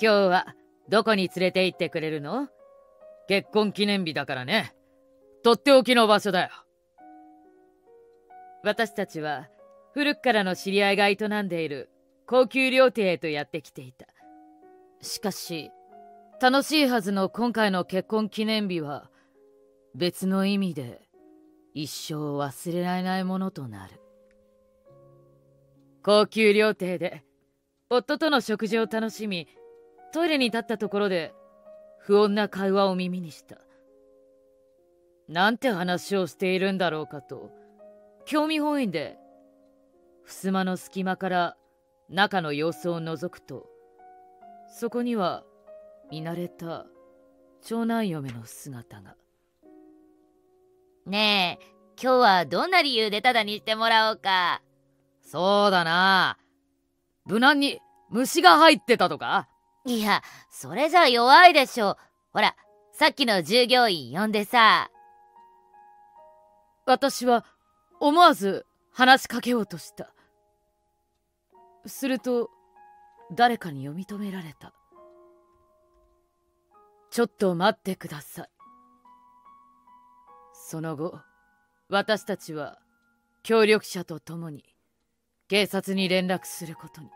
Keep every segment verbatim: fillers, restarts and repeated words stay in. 今日はどこに連れて行ってくれるの？結婚記念日だからね。とっておきの場所だよ。私たちは古くからの知り合いが営んでいる高級料亭へとやってきていた。しかし、楽しいはずの今回の結婚記念日は別の意味で一生忘れられないものとなる。高級料亭で夫との食事を楽しみ、トイレに立ったところで不穏な会話を耳にした。なんて話をしているんだろうかと興味本位で襖の隙間から中の様子を覗くと、そこには見慣れた長男嫁の姿が。ねえ、今日はどんな理由でタダにしてもらおうか。そうだな。無難に虫が入ってたとか？いや、それじゃ弱いでしょ。ほら、さっきの従業員呼んでさ。私は思わず話しかけようとした。すると、誰かに読み止められた。ちょっと待ってください。その後、私たちは協力者と共に警察に連絡することに。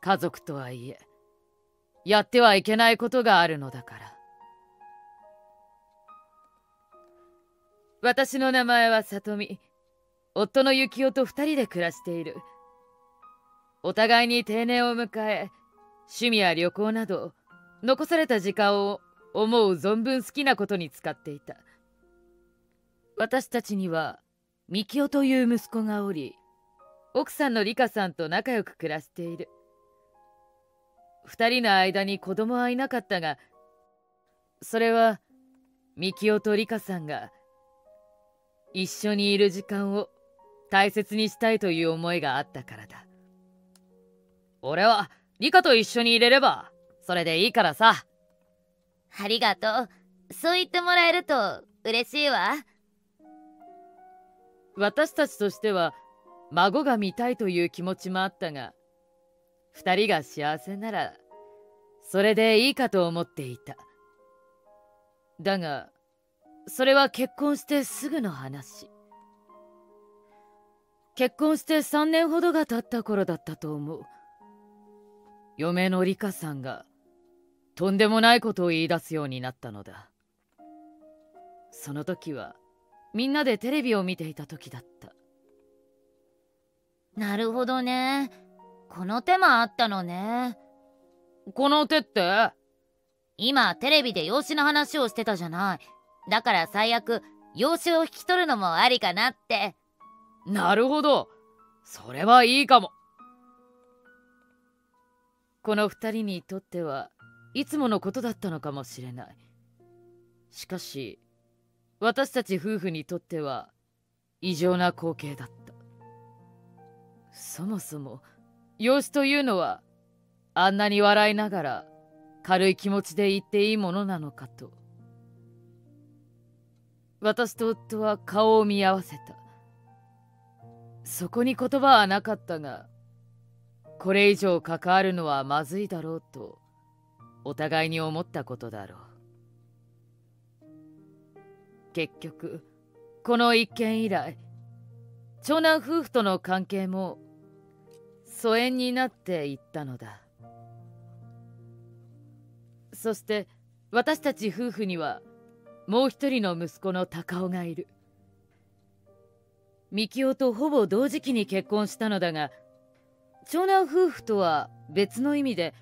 家族とはいえ、やってはいけないことがあるのだから。私の名前はさとみ。夫のゆきおと二人で暮らしている。お互いに定年を迎え、趣味や旅行など、残された時間を思う存分好きなことに使っていた。私たちには、みきおという息子がおり、奥さんのりかさんと仲良く暮らしている。二人の間に子供はいなかったが、それはみきおとりかさんが一緒にいる時間を大切にしたいという思いがあったからだ。俺はりかと一緒にいれればそれでいいからさ。ありがとう。そう言ってもらえると嬉しいわ。私たちとしては孫が見たいという気持ちもあったが、二人が幸せならそれでいいかと思っていた。だがそれは結婚してすぐの話。結婚してさんねんほどが経った頃だったと思う。嫁の理香さんがとんでもないことを言い出すようになったのだ。その時はみんなでテレビを見ていた時だった。なるほどね。この手もあったのね。この手って？今テレビで養子の話をしてたじゃない。だから最悪養子を引き取るのもありかなって。なるほど、それはいいかも。この二人にとってはいつものことだったのかもしれない。しかし私たち夫婦にとっては異常な光景だった。そもそも養子というのはあんなに笑いながら軽い気持ちで言っていいものなのかと。私と夫は顔を見合わせた。そこに言葉はなかったが、これ以上関わるのはまずいだろうとお互いに思ったことだろう。結局この一件以来、長男夫婦との関係も疎遠になっていったのだ。そして私たち夫婦にはもう一人の息子の高尾がいる。みきおとほぼ同時期に結婚したのだが、長男夫婦とは別の意味で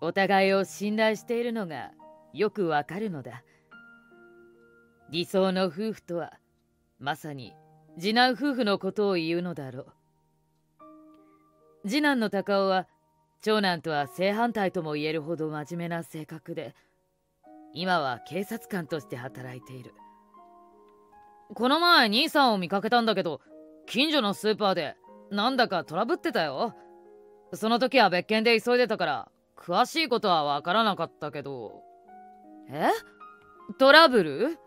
お互いを信頼しているのがよくわかるのだ。理想の夫婦とはまさに次男夫婦のことを言うのだろう。次男の高尾は長男とは正反対とも言えるほど真面目な性格で、今は警察官として働いている。この前兄さんを見かけたんだけど、近所のスーパーでなんだかトラブってたよ。その時は別件で急いでたから詳しいことはわからなかったけど。え？トラブル？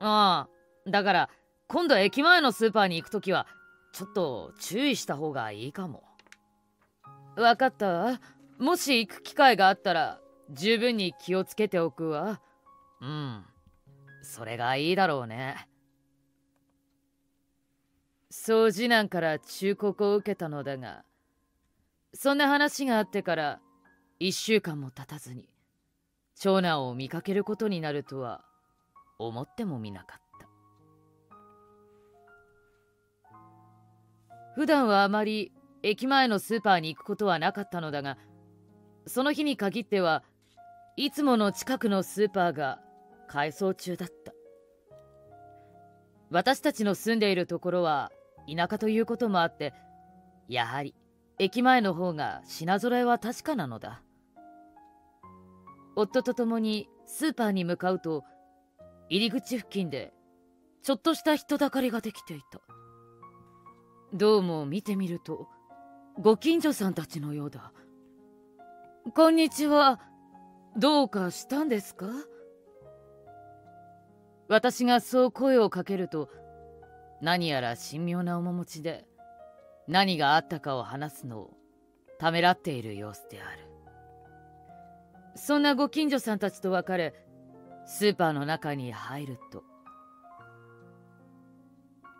ああ、だから今度駅前のスーパーに行く時はちょっと注意した方がいいかも。分かったわ。もし行く機会があったら十分に気をつけておくわ。うん、それがいいだろうね。総次男から忠告を受けたのだが、そんな話があってからいっしゅうかんも経たずに長男を見かけることになるとは思ってもみなかった。普段はあまり駅前のスーパーに行くことはなかったのだが、その日に限ってはいつもの近くのスーパーが改装中だった。私たちの住んでいるところは田舎ということもあって、やはり駅前の方が品揃えは確かなのだ。夫と共にスーパーに向かうと、入り口付近でちょっとした人だかりができていた。どうも見てみるとご近所さんたちのようだ。こんにちは。どうかしたんですか？私がそう声をかけると、何やら神妙な面持ちで何があったかを話すのをためらっている様子である。そんなご近所さんたちと別れ、スーパーの中に入ると、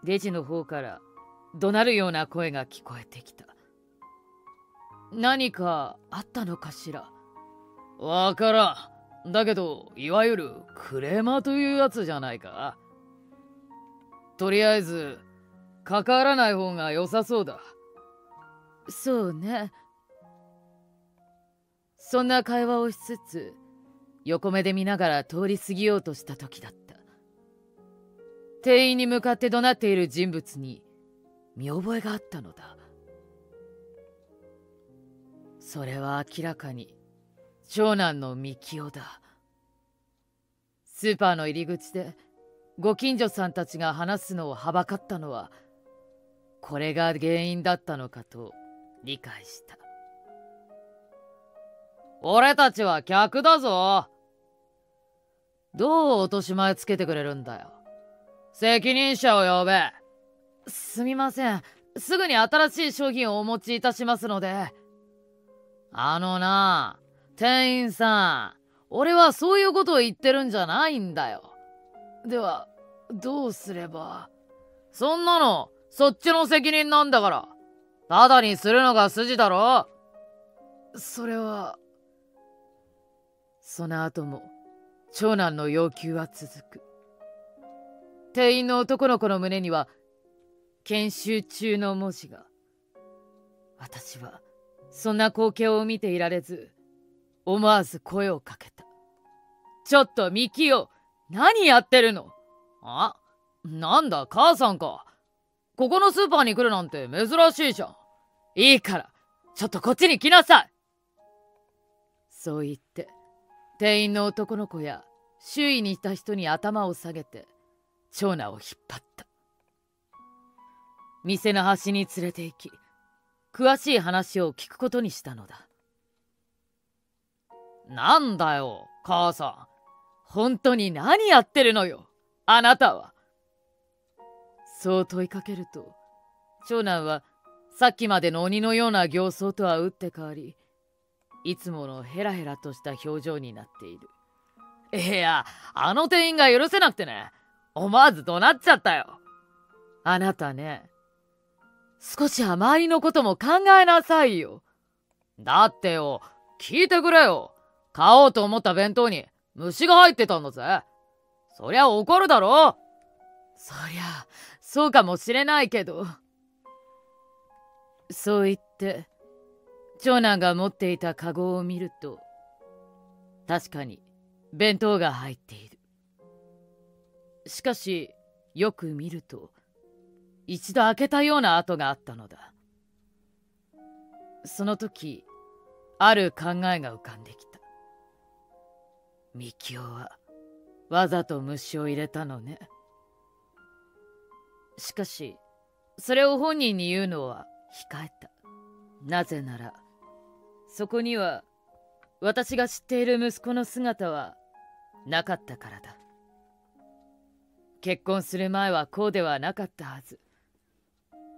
レジの方から怒鳴るような声が聞こえてきた。何かあったのかしら。わからん。だけど、いわゆるクレーマーというやつじゃないか。とりあえず、関わらない方が良さそうだ。そうね。そんな会話をしつつ、横目で見ながら通り過ぎようとした時だった。店員に向かって怒鳴っている人物に見覚えがあったのだ。それは明らかに長男のみきおだ。スーパーの入り口でご近所さんたちが話すのをはばかったのは、これが原因だったのかと理解した。俺たちは客だぞ。どう落とし前つけてくれるんだよ。責任者を呼べ。すみません、すぐに新しい商品をお持ちいたしますので。あのな、店員さん、俺はそういうことを言ってるんじゃないんだよ。では、どうすれば。そんなの、そっちの責任なんだから。ただにするのが筋だろ。それは。その後も、長男の要求は続く。店員の男の子の胸には、研修中の文字が。私は、そんな光景を見ていられず、思わず声をかけた。ちょっとミキオ、何やってるの？あ、なんだ、母さんか。ここのスーパーに来るなんて珍しいじゃん。いいから、ちょっとこっちに来なさい。そう言って、店員の男の子や周囲にいた人に頭を下げて、長男を引っ張った。店の端に連れて行き、詳しい話を聞くことにしたのだ。なんだよ、母さん。本当に何やってるのよ、あなたは。そう問いかけると、長男はさっきまでの鬼のような形相とは打って変わり、いつものヘラヘラとした表情になっている。いや、あの店員が許せなくてね、思わず怒鳴っちゃったよ。あなたね、少しは周りのことも考えなさいよ。だってよ、聞いてくれよ。買おうと思った弁当に虫が入ってたんだぜ。そりゃ怒るだろ。そりゃ、そうかもしれないけど。そう言って、長男が持っていたカゴを見ると、確かに弁当が入っている。しかし、よく見ると、一度開けたような跡があったのだ。その時、ある考えが浮かんできた。みきおはわざと虫を入れたのね。しかし、それを本人に言うのは控えた。なぜなら、そこには私が知っている息子の姿はなかったからだ。結婚する前はこうではなかったはず。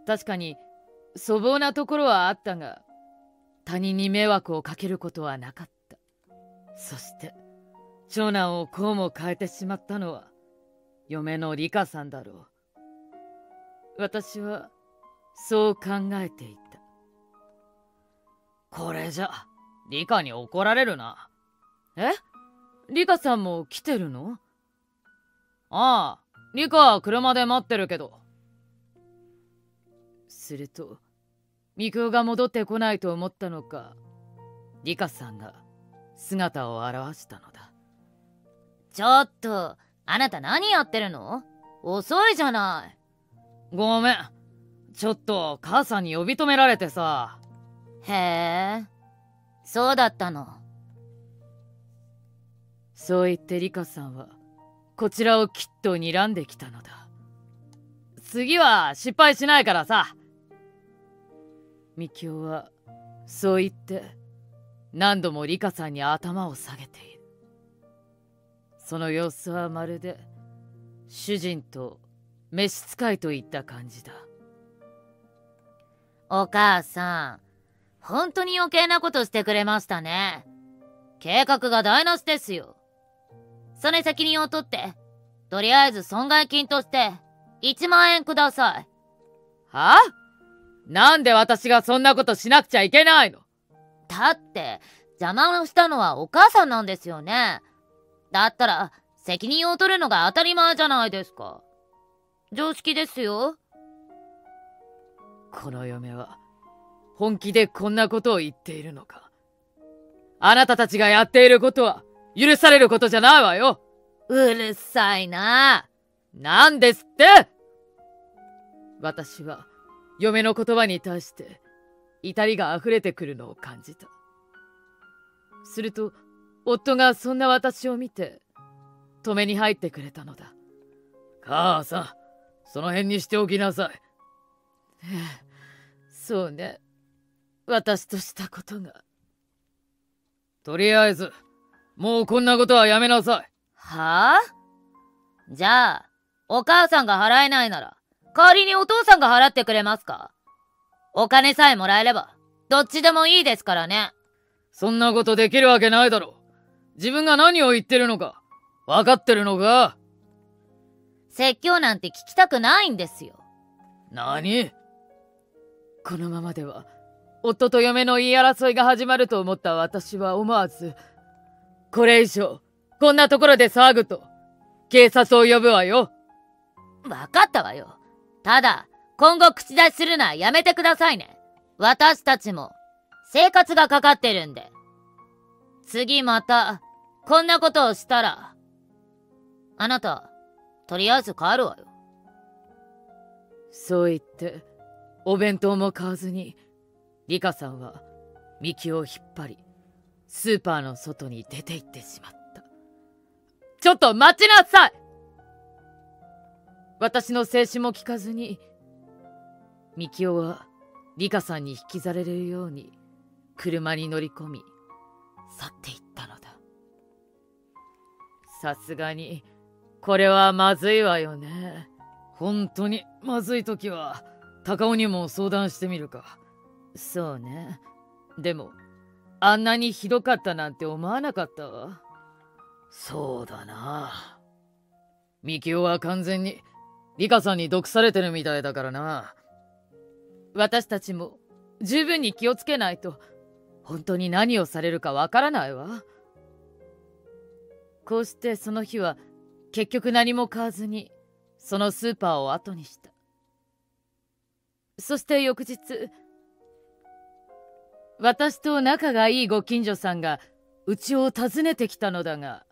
確かに粗暴なところはあったが、他人に迷惑をかけることはなかった。そして長男をこうも変えてしまったのは嫁の理香さんだろう。私はそう考えていた。これじゃ理香に怒られるな。え、理香さんも来てるの？ああ、理香は車で待ってるけど。するとみくおが戻ってこないと思ったのか、理香さんが姿を現したのだ。ちょっとあなた何やってるの？遅いじゃない。ごめん、ちょっと母さんに呼び止められてさ。へえ、そうだったの。そう言って理香さんはこちらをきっと睨んできたのだ。次は失敗しないからさ。みきおはそう言って何度も理香さんに頭を下げている。その様子はまるで主人と召使いといった感じだ。お母さん、本当に余計なことしてくれましたね。計画が台無しですよ。それ責任を取って、とりあえず損害金としていちまんえんください。はあ？なんで私がそんなことしなくちゃいけないの？だって邪魔をしたのはお母さんなんですよね。だったら責任を取るのが当たり前じゃないですか。常識ですよ。この嫁は本気でこんなことを言っているのか。あなたたちがやっていることは許されることじゃないわよ。うるさいな。なんですって。私は嫁の言葉に対して怒りが溢れてくるのを感じた。すると夫がそんな私を見て止めに入ってくれたのだ。母さん、その辺にしておきなさい。そうね、私としたことが。とりあえずもうこんなことはやめなさい。はあ？じゃあお母さんが払えないなら代わりにお父さんが払ってくれますか？お金さえもらえればどっちでもいいですからね。そんなことできるわけないだろう。自分が何を言ってるのか分かってるのか？説教なんて聞きたくないんですよ。何？このままでは夫と嫁の言い争いが始まると思った私は思わず、これ以上こんなところで騒ぐと警察を呼ぶわよ。分かったわよ。ただ今後口出しするのはやめてくださいね。私たちも生活がかかってるんで。次またこんなことをしたら、あなたとりあえず帰るわよ。そう言ってお弁当も買わずに理香さんはみきおを引っ張りスーパーの外に出て行ってしまった。ちょっと待ちなさい。私の制止も聞かずにみきおは理香さんに引きずられるように車に乗り込み去っていったのだ。さすがにこれはまずいわよね。本当にまずい時は高尾にも相談してみるか。そうね。でもあんなにひどかったなんて思わなかったわ。そうだな。みきおは完全に理香さんに毒されてるみたいだからな。私たちも十分に気をつけないと本当に何をされるかわからないわ。こうしてその日は結局何も買わずにそのスーパーを後にした。そして翌日、私と仲がいいご近所さんがうちを訪ねてきたのだが、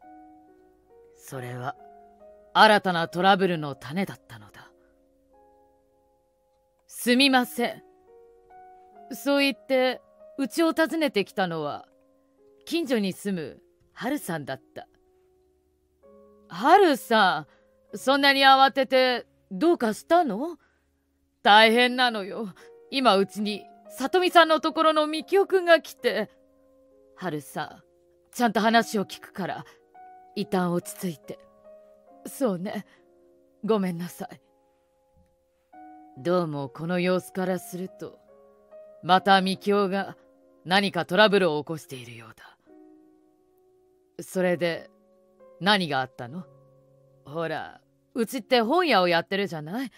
それは新たなトラブルの種だったのだ。すみません。そう言ってうちを訪ねてきたのは近所に住むハルさんだった。ハルさん、そんなに慌ててどうかしたの？大変なのよ。今うちにさとみさんのところのみきおくんが来て。はるさん、ちゃんと話を聞くから一旦落ち着いて。そうね、ごめんなさい。どうもこの様子からするとまたみきおが何かトラブルを起こしているようだ。それで何があったの？ほら、うちって本屋をやってるじゃない。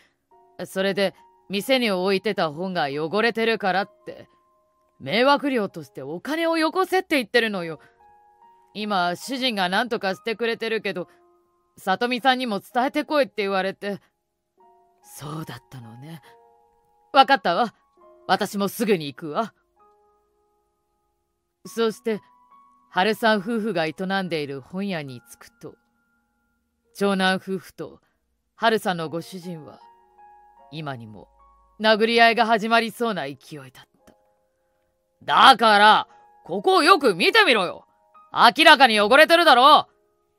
それで店に置いてた本が汚れてるからって迷惑料としてお金をよこせって言ってるのよ。今主人が何とかしてくれてるけど、さとみさんにも伝えてこいって言われて。そうだったのね。わかったわ。私もすぐに行くわ。そして春さん夫婦が営んでいる本屋に着くと、長男夫婦と春さんのご主人は今にも殴り合いが始まりそうな勢いだった。だからここをよく見てみろよ。明らかに汚れてるだろ。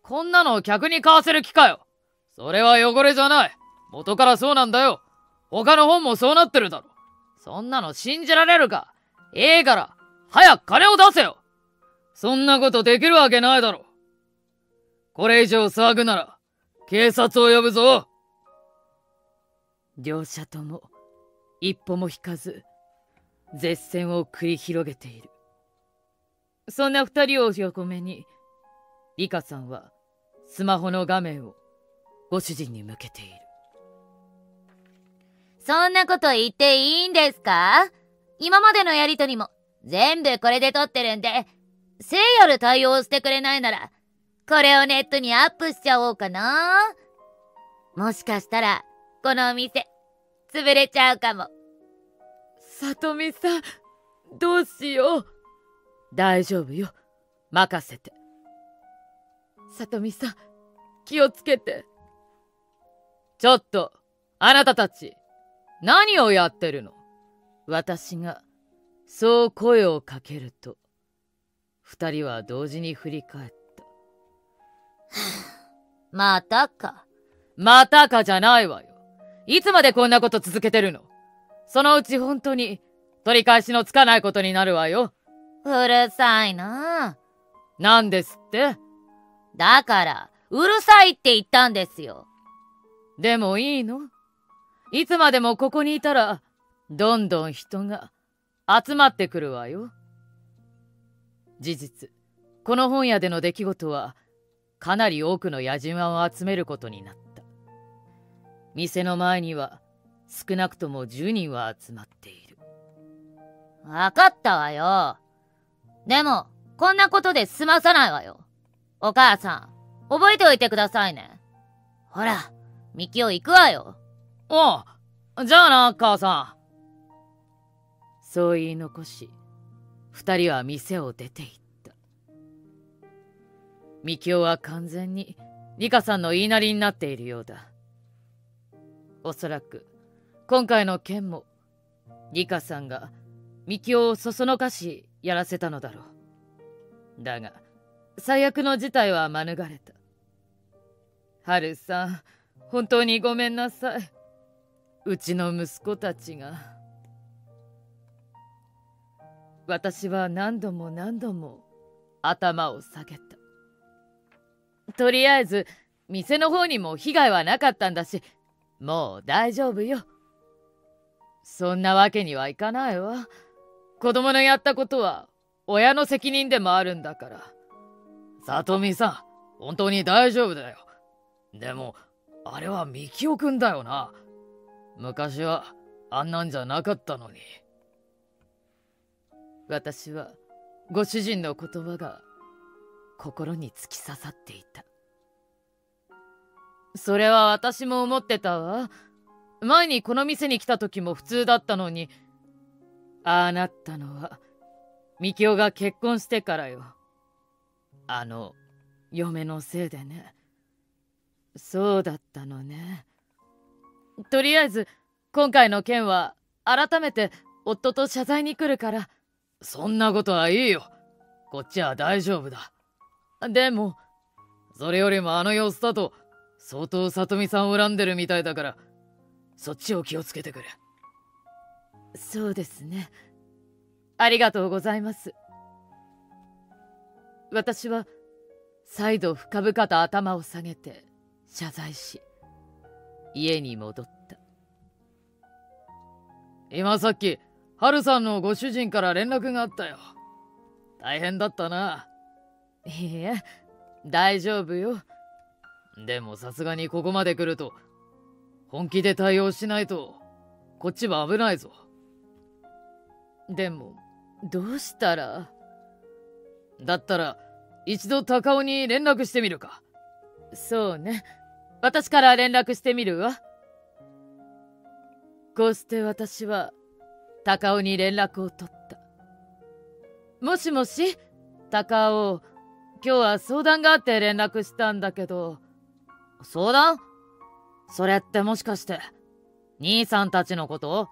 こんなのを客に買わせる気かよ。それは汚れじゃない。元からそうなんだよ。他の本もそうなってるだろ。そんなの信じられるか。ええから早く金を出せよ。そんなことできるわけないだろ。これ以上騒ぐなら警察を呼ぶぞ。両者とも一歩も引かず舌戦を繰り広げている。そんな二人を横目にリカさんはスマホの画面をご主人に向けている。そんなこと言っていいんですか？今までのやりとりも全部これで撮ってるんで、誠意ある対応をしてくれないならこれをネットにアップしちゃおうかな。もしかしたらこのお店潰れちゃうかも。さとみさん、どうしよう。大丈夫よ、任せて。さとみさん、気をつけて。ちょっと、あなたたち、何をやってるの？私が、そう声をかけると、二人は同時に振り返った。またか。またかじゃないわよ。いつまでこんなこと続けてるの？そのうち本当に、取り返しのつかないことになるわよ。うるさいな。なんですって？だから、うるさいって言ったんですよ。でもいいの？いつまでもここにいたら、どんどん人が集まってくるわよ。事実、この本屋での出来事は、かなり多くのやじ馬を集めることになった。店の前には、少なくともじゅうにんは集まっている。わかったわよ。でも、こんなことで済まさないわよ。お母さん、覚えておいてくださいね。ほら、みきお行くわよ。おう、じゃあな、母さん。そう言い残し、二人は店を出て行った。みきおは完全にリカさんの言いなりになっているようだ。おそらく、今回の件も、リカさんがみきおをそそのかしやらせたのだろう。だが、最悪の事態は免れた。ハルさん、本当にごめんなさい。うちの息子たちが。私は何度も何度も頭を下げた。とりあえず、店の方にも被害はなかったんだし、もう大丈夫よ。そんなわけにはいかないわ。子供のやったことは親の責任でもあるんだから。さとみさん、本当に大丈夫だよ。でも、あれはみきおくんだよな。昔は、あんなんじゃなかったのに。私は、ご主人の言葉が、心に突き刺さっていた。それは私も思ってたわ。前にこの店に来た時も普通だったのに、ああなったのは、みきおが結婚してからよ。あの嫁のせいでね。そうだったのね。とりあえず今回の件は改めて夫と謝罪に来るから。そんなことはいいよ。こっちは大丈夫だ。でもそれよりもあの様子だと相当さとみさんを恨んでるみたいだから、そっちを気をつけてくれ。そうですね。ありがとうございます。私は再度深々と頭を下げて謝罪し、家に戻った。今さっきハルさんのご主人から連絡があったよ。大変だったな。いいえ、大丈夫よ。でもさすがにここまで来ると本気で対応しないとこっちは危ないぞ。でもどうしたら？だったら一度高尾に連絡してみるか。そうね、私から連絡してみるわ。こうして私は高尾に連絡を取った。もしもし、高尾、今日は相談があって連絡したんだけど。相談？それってもしかして兄さんたちのこと？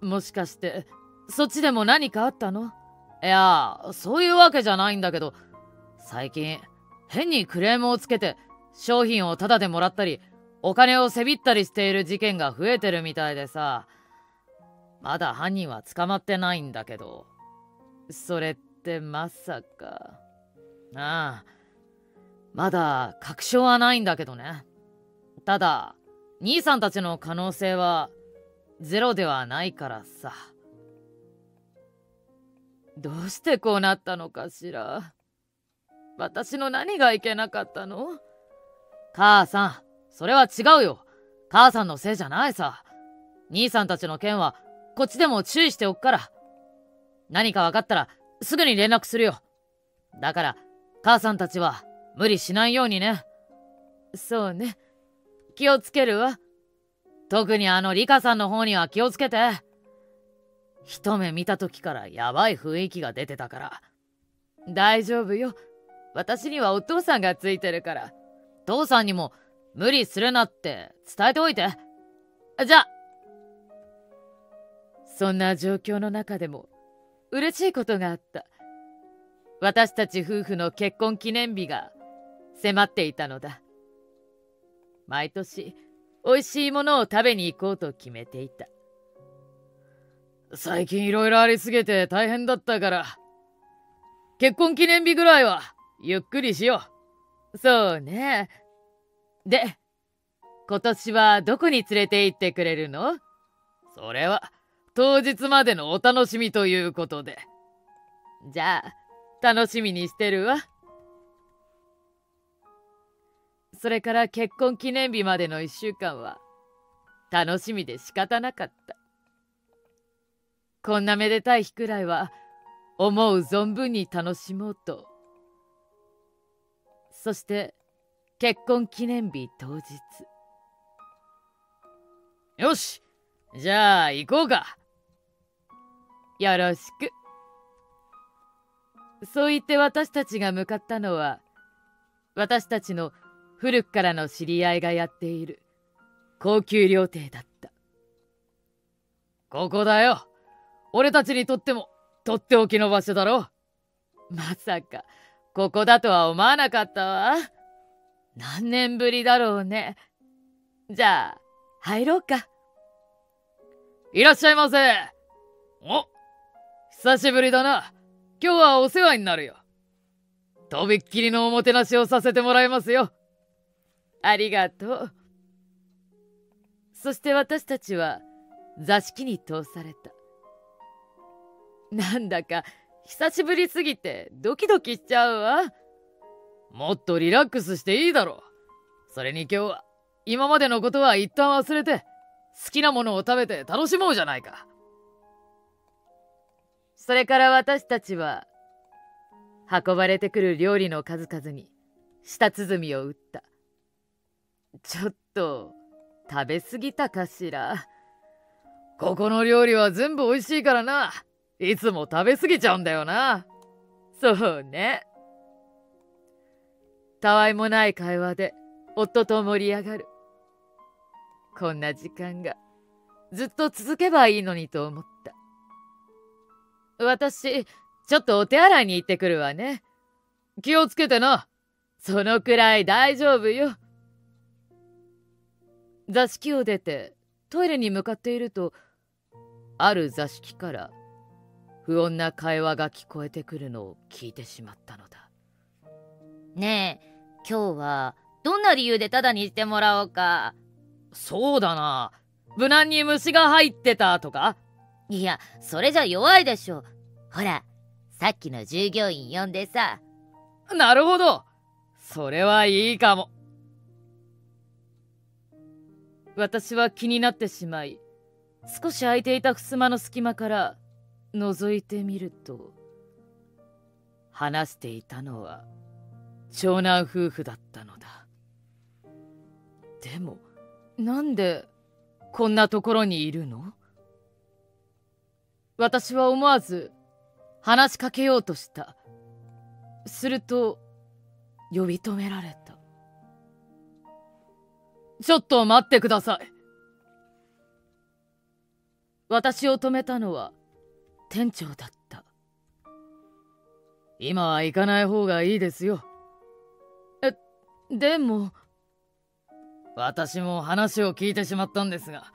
もしかしてそっちでも何かあったの？いや、そういうわけじゃないんだけど、最近変にクレームをつけて商品をタダでもらったりお金をせびったりしている事件が増えてるみたいでさ。まだ犯人は捕まってないんだけど。それってまさか。ああ、まだ確証はないんだけどね。ただ兄さんたちの可能性はゼロではないからさ。どうしてこうなったのかしら。私の何がいけなかったの？母さん、それは違うよ。母さんのせいじゃないさ。兄さんたちの件はこっちでも注意しておくから。何か分かったらすぐに連絡するよ。だから母さんたちは無理しないようにね。そうね、気をつけるわ。特にあのリカさんの方には気をつけて。一目見た時からやばい雰囲気が出てたから。大丈夫よ、私にはお父さんがついてるから。父さんにも無理するなって伝えておいて。じゃあ。そんな状況の中でも嬉しいことがあった。私たち夫婦の結婚記念日が迫っていたのだ。毎年おいしいものを食べに行こうと決めていた。最近いろいろありすぎて大変だったから、結婚記念日ぐらいはゆっくりしよう。そうね。で、今年はどこに連れて行ってくれるの？それは当日までのお楽しみということで。じゃあ楽しみにしてるわ。それから結婚記念日までのいっしゅうかんは楽しみで仕方なかった。こんなめでたい日くらいは思う存分に楽しもうと。そして結婚記念日当日。よし、じゃあ行こうか。よろしく。そう言って私たちが向かったのは、私たちの古くからの知り合いがやっている高級料亭だった。ここだよ、俺たちにとってもとっておきの場所だろ。まさかここだとは思わなかったわ。何年ぶりだろうね。じゃあ入ろうか。いらっしゃいませ。お、久しぶりだな。今日はお世話になるよ。とびっきりのおもてなしをさせてもらいますよ。ありがとう。そして私たちは座敷に通された。なんだか久しぶりすぎてドキドキしちゃうわ。もっとリラックスしていいだろう。それに今日は今までのことは一旦忘れて好きなものを食べて楽しもうじゃないか。それから私たちは運ばれてくる料理の数々に舌鼓を打った。ちょっと食べ過ぎたかしら。ここの料理は全部美味しいからな。いつも食べ過ぎちゃうんだよな。そうね。たわいもない会話で夫と盛り上がる。こんな時間がずっと続けばいいのにと思った。私、ちょっとお手洗いに行ってくるわね。気をつけてな。そのくらい大丈夫よ。座敷を出てトイレに向かっていると、ある座敷から不穏な会話が聞こえてくるのを聞いてしまったのだ。ねえ、今日はどんな理由でタダにしてもらおうか。そうだな。無難に虫が入ってたとか。いや、それじゃ弱いでしょ。ほら、さっきの従業員呼んでさ。なるほど、それはいいかも。私は気になってしまい、少し空いていた襖の隙間から覗いてみると、話していたのは長男夫婦だったのだ。でもなんでこんなところにいるの？私は思わず話しかけようとした。すると呼び止められた。ちょっと待ってください。私を止めたのは店長だった。今は行かない方がいいですよ。え、でも私も話を聞いてしまったんですが、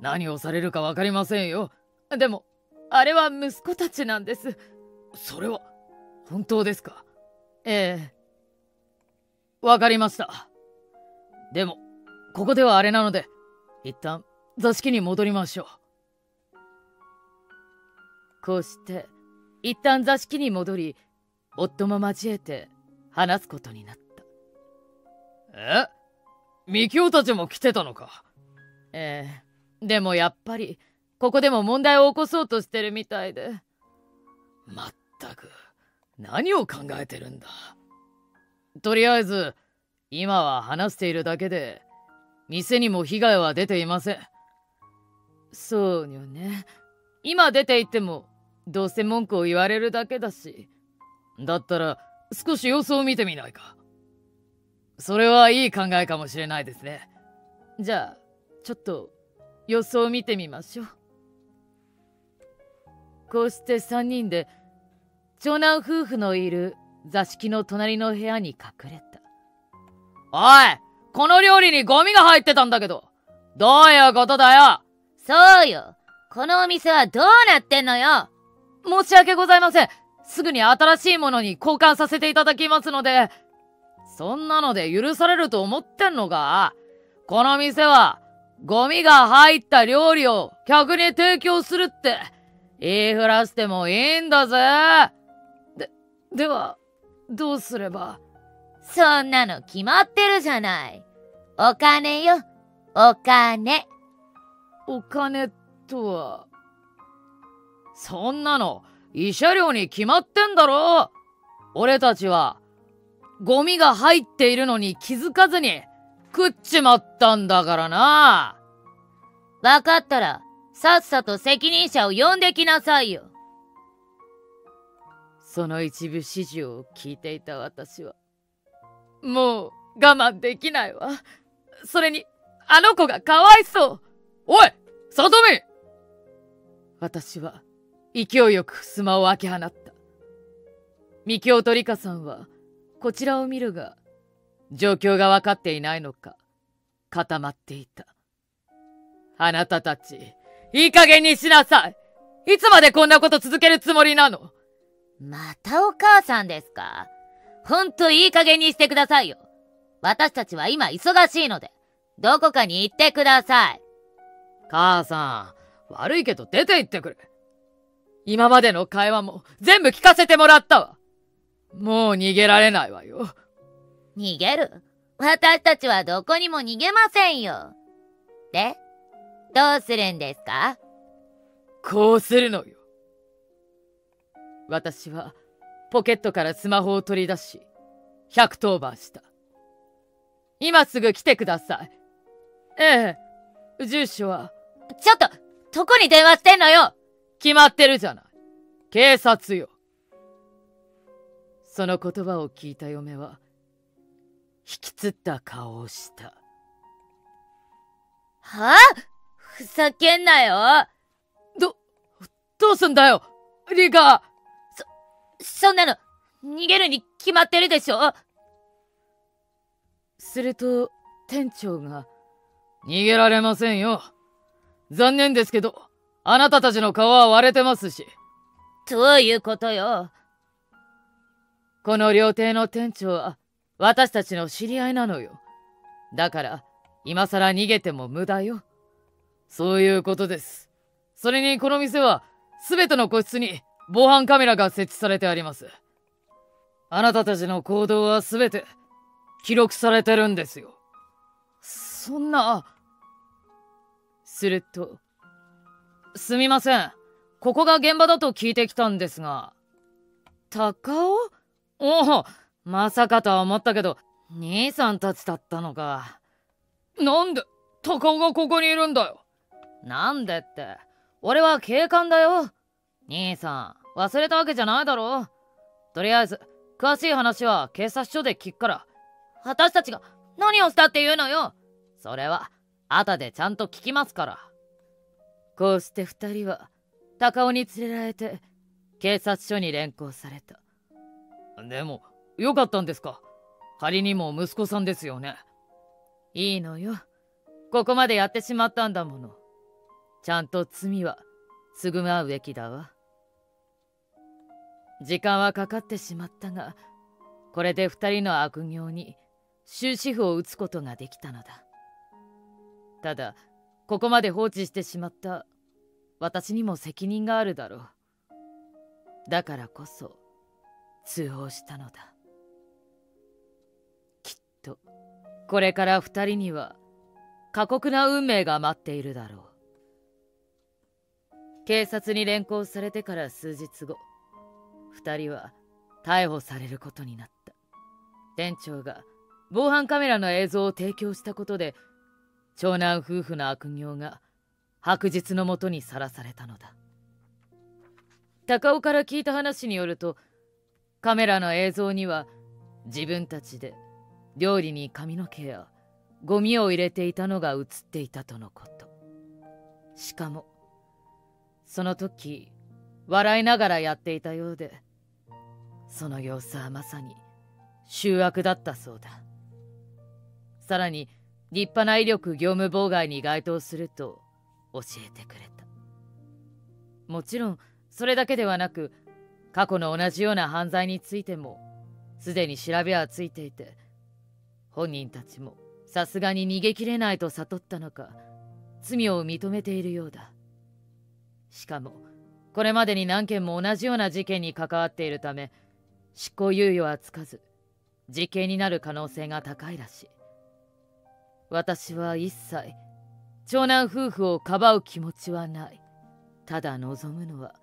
何をされるか分かりませんよ。でもあれは息子たちなんです。それは本当ですか？ええ、分かりました。でもここではあれなので、一旦座敷に戻りましょう。こうして一旦座敷に戻り、夫も交えて話すことになった。え、みきおたちも来てたのか？ええ、でもやっぱりここでも問題を起こそうとしてるみたいで。まったく何を考えてるんだ。とりあえず今は話しているだけで、店にも被害は出ていません。そうよね、今出ていってもどうせ文句を言われるだけだし。だったら少し様子を見てみないか？それはいい考えかもしれないですね。じゃあちょっと様子を見てみましょう。こうしてさんにんで長男夫婦のいる座敷の隣の部屋に隠れた。おい、この料理にゴミが入ってたんだけど。どういうことだよ。そうよ、このお店はどうなってんのよ。申し訳ございません。すぐに新しいものに交換させていただきますので。そんなので許されると思ってんのか？この店はゴミが入った料理を客に提供するって言いふらしてもいいんだぜ。で、ではどうすれば？そんなの決まってるじゃない。お金よ、お金。お金とは？そんなの慰謝料に決まってんだろ。俺たちはゴミが入っているのに気づかずに食っちまったんだからな。分かったらさっさと責任者を呼んできなさいよ。その一部始終を聞いていた私はもう我慢できないわ。それにあの子がかわいそう。おい、さとみ！私は勢いよく襖を開け放った。みきおとりかさんはこちらを見るが、状況が分かっていないのか固まっていた。あなたたちいい加減にしなさい。いつまでこんなこと続けるつもりなの？またお母さんですか？ほんといい加減にしてくださいよ。私たちは今忙しいので、どこかに行ってください。母さん、悪いけど出て行ってくれ。今までの会話も全部聞かせてもらったわ。もう逃げられないわよ。逃げる？私たちはどこにも逃げませんよ。で、どうするんですか？こうするのよ。私はポケットからスマホを取り出し、ひゃくとお番した。今すぐ来てください。ええ、住所は？ちょっと、どこに電話してんのよ。決まってるじゃない。警察よ。その言葉を聞いた嫁は引きつった顔をした。はあ、ふざけんなよ。どどうすんだよ、リカ。そそんなの逃げるに決まってるでしょ。すると店長が、逃げられませんよ。残念ですけどあなたたちの顔は割れてますし。どういうことよ。この料亭の店長は私たちの知り合いなのよ。だから今さら逃げても無駄よ。そういうことです。それにこの店は全ての個室に防犯カメラが設置されてあります。あなたたちの行動は全て記録されてるんですよ。そんな。すると、すみません。ここが現場だと聞いてきたんですが。高尾？おお、まさかとは思ったけど、兄さんたちだったのか。なんで、高尾がここにいるんだよ。なんでって、俺は警官だよ。兄さん、忘れたわけじゃないだろ。とりあえず、詳しい話は警察署で聞くから。私たちが何をしたっていうのよ。それは、後でちゃんと聞きますから。こうして二人は、高尾に連れられて、警察署に連行された。でも、よかったんですか。仮にも息子さんですよね。いいのよ。ここまでやってしまったんだもの。ちゃんと罪は償うべきだわ。時間はかかってしまったが、これで二人の悪行に終止符を打つことができたのだ。ただ、ここまで放置してしまった私にも責任があるだろう。だからこそ通報したのだ。きっとこれから二人には過酷な運命が待っているだろう。警察に連行されてから数日後、二人は逮捕されることになった。店長が防犯カメラの映像を提供したことで、長男夫婦の悪行が白日のもとにさらされたのだ。高尾から聞いた話によると、カメラの映像には自分たちで料理に髪の毛やゴミを入れていたのが映っていたとのこと。しかもその時笑いながらやっていたようで、その様子はまさに醜悪だったそうだ。さらに立派な威力業務妨害に該当すると教えてくれた。もちろんそれだけではなく、過去の同じような犯罪についてもすでに調べはついていて、本人たちもさすがに逃げきれないと悟ったのか、罪を認めているようだ。しかもこれまでに何件も同じような事件に関わっているため、執行猶予はつかず実刑になる可能性が高いらしい。私は一切長男夫婦をかばう気持ちはない。ただ望むのは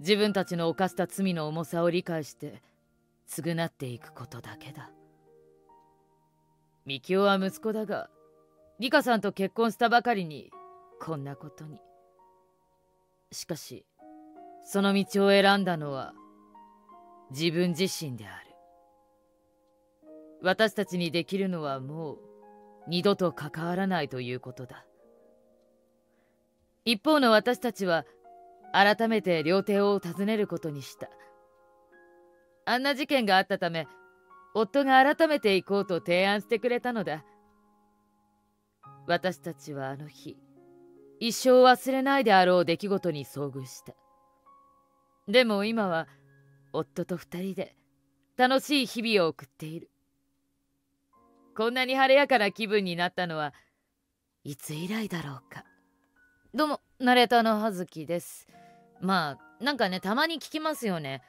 自分たちの犯した罪の重さを理解して償っていくことだけだ。みきおは息子だが、リカさんと結婚したばかりにこんなことに。しかしその道を選んだのは自分自身である。私たちにできるのはもう二度と関わらないということだ。一方の私たちは改めて料亭を訪ねることにした。あんな事件があったため、夫が改めて行こうと提案してくれたのだ。私たちはあの日、一生忘れないであろう出来事に遭遇した。でも今は夫と二人で楽しい日々を送っている。こんなに晴れやかな気分になったのはいつ以来だろうか。どうも、ナレーターの葉月です。まあ、なんかね、たまに聞きますよね。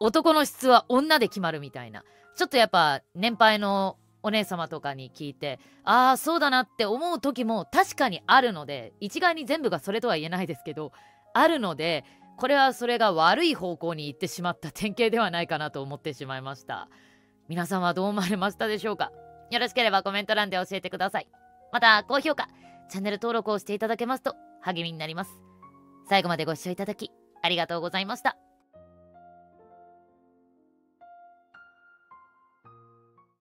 男の質は女で決まるみたいな。ちょっとやっぱ、年配のお姉様とかに聞いて、ああ、そうだなって思う時も確かにあるので、一概に全部がそれとは言えないですけど、あるので、これはそれが悪い方向に行ってしまった典型ではないかなと思ってしまいました。皆さんはどう思われましたでしょうか？よろしければコメント欄で教えてください。また、高評価、チャンネル登録をしていただけますと励みになります。最後までご視聴いただきありがとうございました。